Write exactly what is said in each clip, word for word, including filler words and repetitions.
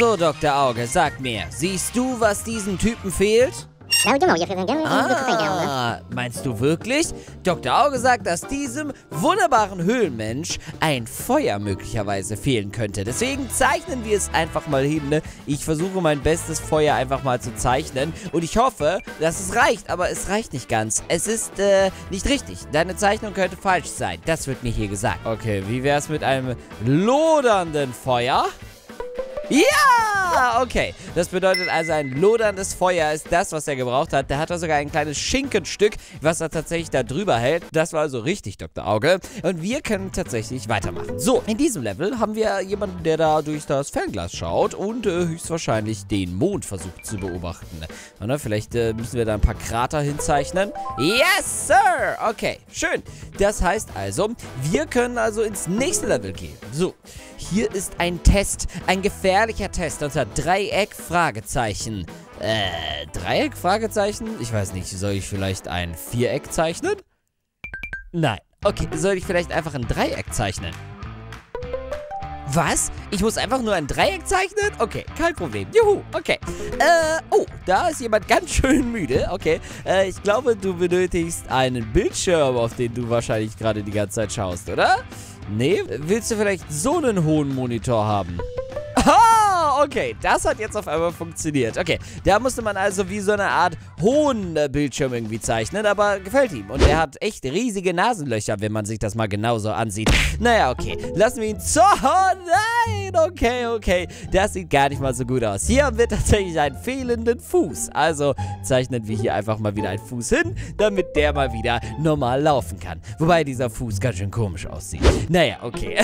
So, Doktor Auge, sag mir, siehst du, was diesem Typen fehlt? Ah, meinst du wirklich? Doktor Auge sagt, dass diesem wunderbaren Höhlenmensch ein Feuer möglicherweise fehlen könnte. Deswegen zeichnen wir es einfach mal hin. Ich versuche mein bestes Feuer einfach mal zu zeichnen. Und ich hoffe, dass es reicht. Aber es reicht nicht ganz. Es ist äh, nicht richtig. Deine Zeichnung könnte falsch sein. Das wird mir hier gesagt. Okay, wie wäre es mit einem lodernden Feuer? Ja, okay. Das bedeutet also, ein loderndes Feuer ist das, was er gebraucht hat. Da hat er sogar ein kleines Schinkenstück, was er tatsächlich da drüber hält. Das war also richtig, Doktor Auge. Und wir können tatsächlich weitermachen. So, in diesem Level haben wir jemanden, der da durch das Fernglas schaut und äh, höchstwahrscheinlich den Mond versucht zu beobachten. Oder vielleicht äh, müssen wir da ein paar Krater hinzeichnen. Yes, Sir! Okay, schön. Das heißt also, wir können also ins nächste Level gehen. So, hier ist ein Test, ein Gefährder. Ehrlicher Test unter Dreieck, Fragezeichen. Äh, Dreieck, Fragezeichen? Ich weiß nicht, soll ich vielleicht ein Viereck zeichnen? Nein. Okay, soll ich vielleicht einfach ein Dreieck zeichnen? Was? Ich muss einfach nur ein Dreieck zeichnen? Okay, kein Problem. Juhu, okay. Äh, oh, da ist jemand ganz schön müde. Okay, äh, ich glaube, du benötigst einen Bildschirm, auf den du wahrscheinlich gerade die ganze Zeit schaust, oder? Nee? Willst du vielleicht so einen hohen Monitor haben? Ah, okay, das hat jetzt auf einmal funktioniert. Okay, da musste man also wie so eine Art hohen Bildschirm irgendwie zeichnen, aber gefällt ihm. Und er hat echt riesige Nasenlöcher, wenn man sich das mal genauso ansieht. Naja, okay, lassen wir ihn zu... Oh nein, okay, okay, das sieht gar nicht mal so gut aus. Hier haben wir tatsächlich einen fehlenden Fuß. Also zeichnen wir hier einfach mal wieder einen Fuß hin, damit der mal wieder normal laufen kann. Wobei dieser Fuß ganz schön komisch aussieht. Naja, okay.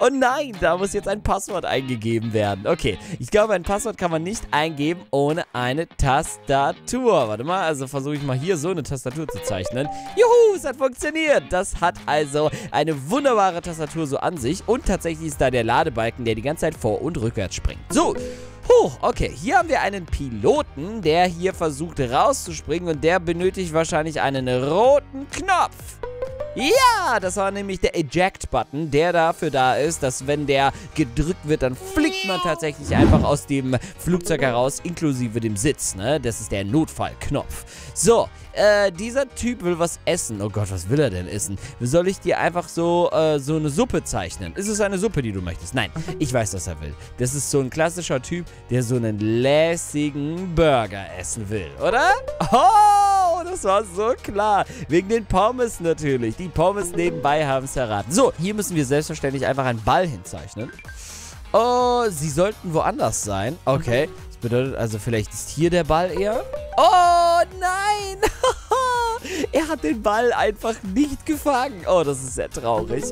Oh nein, da muss jetzt ein Passwort eingehen. Eingegeben werden. Okay, ich glaube, ein Passwort kann man nicht eingeben ohne eine Tastatur. Warte mal, also versuche ich mal hier so eine Tastatur zu zeichnen. Juhu, es hat funktioniert. Das hat also eine wunderbare Tastatur so an sich. Und tatsächlich ist da der Ladebalken, der die ganze Zeit vor- und rückwärts springt. So, huh, okay, hier haben wir einen Piloten, der hier versucht rauszuspringen und der benötigt wahrscheinlich einen roten Knopf. Ja, das war nämlich der Eject-Button, der dafür da ist, dass wenn der gedrückt wird, dann fliegt man tatsächlich einfach aus dem Flugzeug heraus, inklusive dem Sitz, ne? Das ist der Notfallknopf. So, äh, dieser Typ will was essen. Oh Gott, was will er denn essen? Soll ich dir einfach so, äh, so eine Suppe zeichnen? Ist es eine Suppe, die du möchtest? Nein, ich weiß, was er will. Das ist so ein klassischer Typ, der so einen lässigen Burger essen will, oder? Oh! Das war so klar. Wegen den Pommes natürlich. Die Pommes nebenbei haben es verraten. So, hier müssen wir selbstverständlich einfach einen Ball hinzeichnen. Oh, sie sollten woanders sein. Okay. Das bedeutet also, vielleicht ist hier der Ball eher. Oh, nein. Er hat den Ball einfach nicht gefangen. Oh, das ist sehr traurig.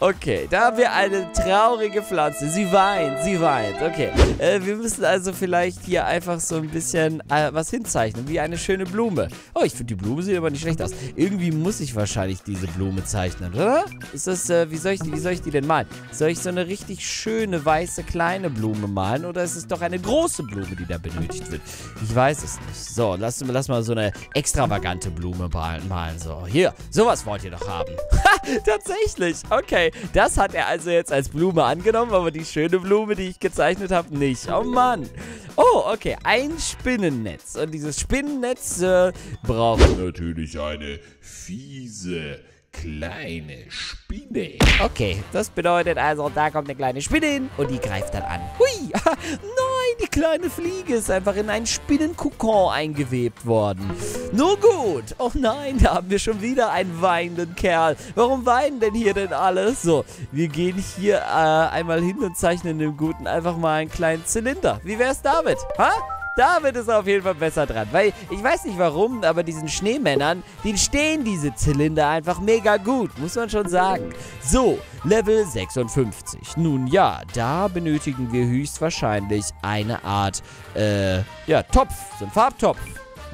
Okay, da haben wir eine traurige Pflanze. Sie weint, sie weint. Okay, äh, wir müssen also vielleicht hier einfach so ein bisschen äh, was hinzeichnen, wie eine schöne Blume. Oh, ich finde, die Blume sieht aber nicht schlecht aus. Irgendwie muss ich wahrscheinlich diese Blume zeichnen, oder? Ist das, äh, wie soll ich, wie soll ich die denn malen? Soll ich so eine richtig schöne, weiße, kleine Blume malen? Oder ist es doch eine große Blume, die da benötigt wird? Ich weiß es nicht. So, lass, lass mal so eine extravagante Blume malen. Malen so. Hier, sowas wollt ihr doch haben. Ha, tatsächlich. Okay, das hat er also jetzt als Blume angenommen, aber die schöne Blume, die ich gezeichnet habe, nicht. Oh Mann. Oh, okay, ein Spinnennetz. Und dieses Spinnennetz äh, braucht natürlich eine fiese kleine Spinne. Okay, das bedeutet also, da kommt eine kleine Spinne hin und die greift dann an. Hui, nein, die kleine Fliege ist einfach in einen Spinnenkokon eingewebt worden. Nun gut, oh nein, da haben wir schon wieder einen weinenden Kerl. Warum weinen denn hier denn alles? So, wir gehen hier äh, einmal hin und zeichnen dem Guten einfach mal einen kleinen Zylinder. Wie wär's damit? Ha? Damit ist er auf jeden Fall besser dran, weil ich weiß nicht warum, aber diesen Schneemännern, denen stehen diese Zylinder einfach mega gut, muss man schon sagen. So, Level sechsundfünfzig. Nun ja, da benötigen wir höchstwahrscheinlich eine Art, äh, ja, Topf, so ein Farbtopf.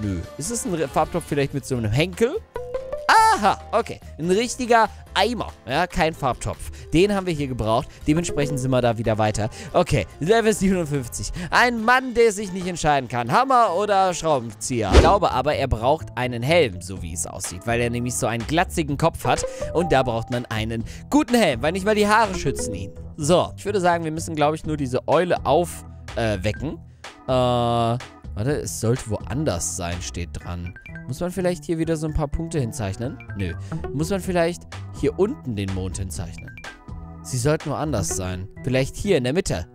Nö, ist es ein Farbtopf vielleicht mit so einem Henkel? Ah! Aha, okay. Ein richtiger Eimer. Ja, kein Farbtopf. Den haben wir hier gebraucht. Dementsprechend sind wir da wieder weiter. Okay, Level siebenundfünfzig. Ein Mann, der sich nicht entscheiden kann. Hammer oder Schraubenzieher? Ich glaube aber, er braucht einen Helm, so wie es aussieht. Weil er nämlich so einen glatzigen Kopf hat. Und da braucht man einen guten Helm, weil nicht mal die Haare schützen ihn. So, ich würde sagen, wir müssen, glaube ich, nur diese Eule aufwecken. Äh, äh... Warte, es sollte woanders sein, steht dran. Muss man vielleicht hier wieder so ein paar Punkte hinzeichnen? Nö. Muss man vielleicht hier unten den Mond hinzeichnen? Sie sollten woanders sein. Vielleicht hier in der Mitte.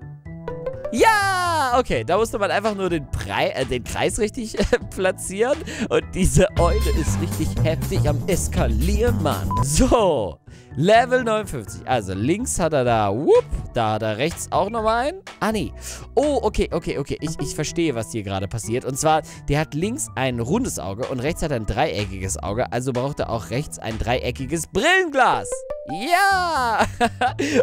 Ja! Okay, da musste man einfach nur den, Pre äh, den Kreis richtig äh, platzieren. Und diese Eule ist richtig heftig am Eskalieren, Mann. So, Level neunundfünfzig. Also links hat er da, whoop, da hat er rechts auch nochmal einen. Ah, nee. Oh, okay, okay, okay. Ich, ich verstehe, was hier gerade passiert. Und zwar, der hat links ein rundes Auge und rechts hat er ein dreieckiges Auge. Also braucht er auch rechts ein dreieckiges Brillenglas. Ja!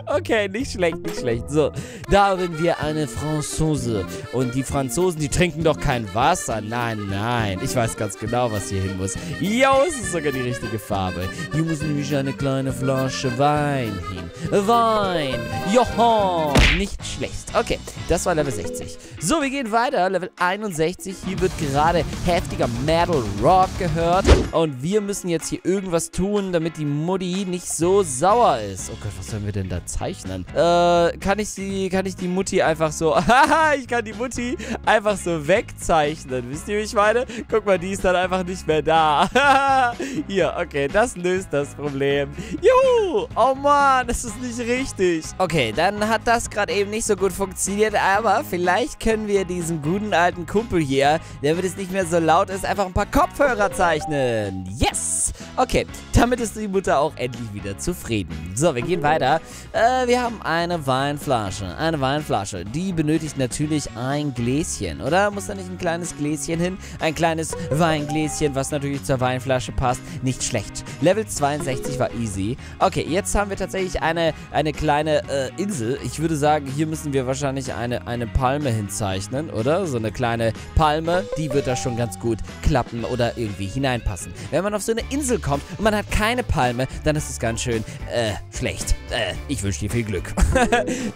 Okay, nicht schlecht, nicht schlecht. So, da haben wir eine Franzose. Und die Franzosen, die trinken doch kein Wasser. Nein, nein. Ich weiß ganz genau, was hier hin muss. Jo, es ist sogar die richtige Farbe. Hier muss nämlich eine kleine Flasche Wein hin. Wein! Joho! Nicht schlecht. Okay, das war Level sechzig. So, wir gehen weiter. Level einundsechzig. Hier wird gerade heftiger Metal Rock gehört. Und wir müssen jetzt hier irgendwas tun, damit die Mutti nicht so sauer ist. Oh Gott, was sollen wir denn da zeichnen? Äh, kann ich die, kann ich die Mutti einfach so, haha, ich kann die Mutti einfach so wegzeichnen. Wisst ihr, wie ich meine? Guck mal, die ist dann einfach nicht mehr da. Hier, okay, das löst das Problem. Juhu! Oh Mann, das ist nicht richtig. Okay, dann hat das gerade eben nicht so gut funktioniert, aber vielleicht können wir diesen guten alten Kumpel hier, damit es nicht mehr so laut ist, einfach ein paar Kopfhörer zeichnen. Yes! Okay, damit ist die Mutter auch endlich wieder zu zufrieden. So, wir gehen weiter. Äh, wir haben eine Weinflasche. Eine Weinflasche. Die benötigt natürlich ein Gläschen, oder? Muss da nicht ein kleines Gläschen hin? Ein kleines Weingläschen, was natürlich zur Weinflasche passt. Nicht schlecht. Level zweiundsechzig war easy. Okay, jetzt haben wir tatsächlich eine, eine kleine äh, Insel. Ich würde sagen, hier müssen wir wahrscheinlich eine, eine Palme hinzeichnen, oder? So eine kleine Palme, die wird da schon ganz gut klappen oder irgendwie hineinpassen. Wenn man auf so eine Insel kommt und man hat keine Palme, dann ist es ganz schön Äh, schlecht. Äh, ich wünsche dir viel Glück.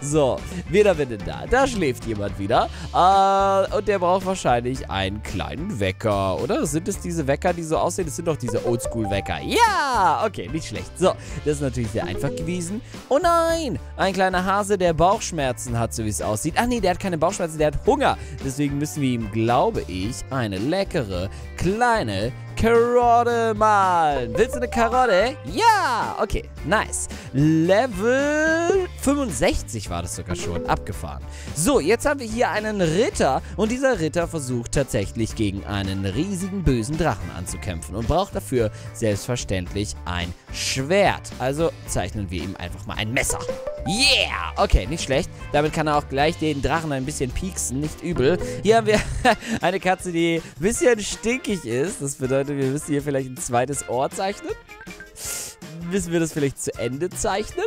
So, wer da denn da? Da schläft jemand wieder. Äh, und der braucht wahrscheinlich einen kleinen Wecker, oder? Sind es diese Wecker, die so aussehen? Das sind doch diese Oldschool-Wecker. Ja! Okay, nicht schlecht. So, das ist natürlich sehr einfach gewesen. Oh nein! Ein kleiner Hase, der Bauchschmerzen hat, so wie es aussieht. Ach nee, der hat keine Bauchschmerzen, der hat Hunger. Deswegen müssen wir ihm, glaube ich, eine leckere, kleine Karotte malen. Willst du eine Karotte? Ja! Okay, nice. Level fünfundsechzig war das sogar schon. Abgefahren. So, jetzt haben wir hier einen Ritter. Und dieser Ritter versucht tatsächlich gegen einen riesigen bösen Drachen anzukämpfen. Und braucht dafür selbstverständlich ein Schwert. Also zeichnen wir ihm einfach mal ein Messer. Yeah! Okay, nicht schlecht. Damit kann er auch gleich den Drachen ein bisschen pieksen. Nicht übel. Hier haben wir eine Katze, die ein bisschen stinkig ist. Das bedeutet, wir müssen hier vielleicht ein zweites Ohr zeichnen. Müssen wir das vielleicht zu Ende zeichnen?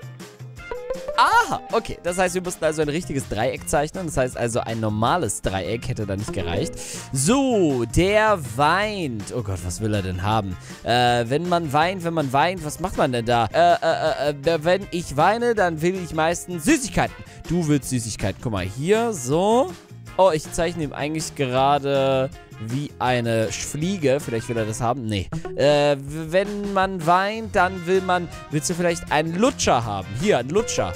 Aha, okay. Das heißt, wir mussten also ein richtiges Dreieck zeichnen. Das heißt also, ein normales Dreieck hätte da nicht gereicht. So, der weint. Oh Gott, was will er denn haben? Äh, wenn man weint, wenn man weint, was macht man denn da? Äh, äh, äh, wenn ich weine, dann will ich meistens Süßigkeiten. Du willst Süßigkeiten. Guck mal, hier, so. Oh, ich zeichne ihm eigentlich gerade wie eine Fliege. Vielleicht will er das haben. Nee. Äh, wenn man weint, dann will man... Willst du vielleicht einen Lutscher haben? Hier, einen Lutscher.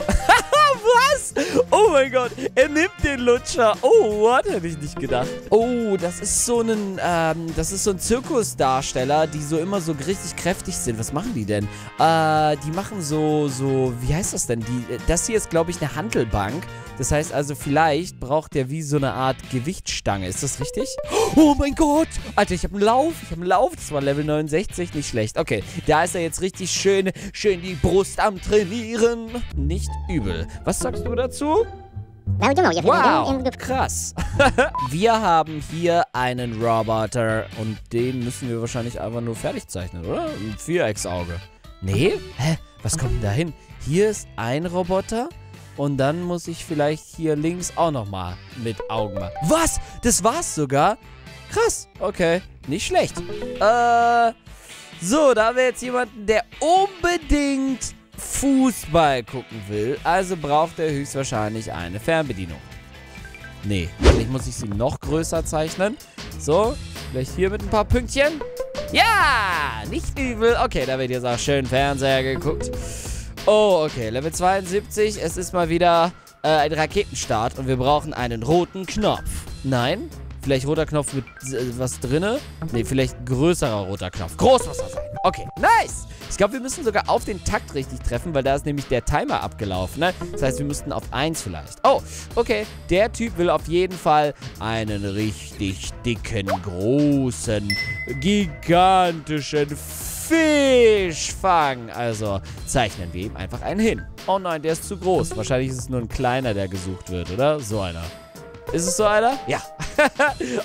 Was? Oh mein Gott. Er nimmt den Lutscher. Oh, what? Hätte ich nicht gedacht. Oh, das ist so ein, ähm, das ist so ein Zirkusdarsteller, die so immer so richtig kräftig sind. Was machen die denn? Äh, die machen so, so, wie heißt das denn? Die, das hier ist, glaube ich, eine Hantelbank. Das heißt also, vielleicht braucht der wie so eine Art Gewichtsstange. Ist das richtig? Oh mein Gott! Alter, ich habe einen Lauf. Ich habe einen Lauf. Das war Level neunundsechzig. Nicht schlecht. Okay, da ist er jetzt richtig schön, schön die Brust am Trainieren. Nicht übel. Was sagst du dazu? Wow, krass. Wir haben hier einen Roboter und den müssen wir wahrscheinlich einfach nur fertig zeichnen, oder? Ein Vierecksauge. Nee? Hä? Was kommt denn da hin? Hier ist ein Roboter und dann muss ich vielleicht hier links auch nochmal mit Augen machen. Was? Das war's sogar? Krass. Okay, nicht schlecht. Äh... So, da haben wir jetzt jemanden, der unbedingt Fußball gucken will. Also braucht er höchstwahrscheinlich eine Fernbedienung. Nee, vielleicht muss ich sie noch größer zeichnen. So, vielleicht hier mit ein paar Pünktchen. Ja, nicht übel. Okay, da wird jetzt auch schön Fernseher geguckt. Oh, okay, Level zweiundsiebzig. Es ist mal wieder äh, ein Raketenstart und wir brauchen einen roten Knopf. Nein, vielleicht roter Knopf mit äh, was drinne. Nee, vielleicht größerer roter Knopf. Groß muss er sein. Okay, nice. Ich glaube, wir müssen sogar auf den Takt richtig treffen, weil da ist nämlich der Timer abgelaufen. Ne? Das heißt, wir müssten auf eins vielleicht. Oh, okay, der Typ will auf jeden Fall einen richtig dicken, großen, gigantischen Fisch fangen. Also zeichnen wir ihm einfach einen hin. Oh nein, der ist zu groß. Wahrscheinlich ist es nur ein kleiner, der gesucht wird, oder? So einer. Ist es so einer? Ja.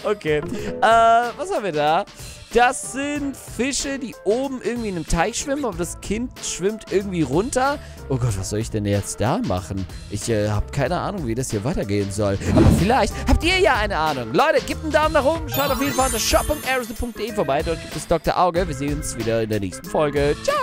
Okay. Äh, was haben wir da? Das sind Fische, die oben irgendwie in einem Teich schwimmen, aber das Kind schwimmt irgendwie runter. Oh Gott, was soll ich denn jetzt da machen? Ich äh, habe keine Ahnung, wie das hier weitergehen soll. Aber vielleicht habt ihr ja eine Ahnung. Leute, gebt einen Daumen nach oben. Schaut auf jeden Fall unter shop punkt aerosol punkt de vorbei. Dort gibt es Doktor Auge. Wir sehen uns wieder in der nächsten Folge. Ciao.